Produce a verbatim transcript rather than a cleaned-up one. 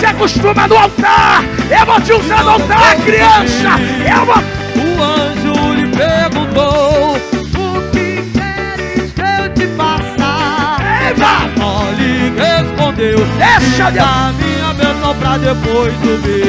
se acostuma no altar. Eu vou te usar no altar, criança. Eu vou... O anjo lhe perguntou: o que queres que eu te faça? Eva lhe respondeu: deixa a minha bênção pra depois subir.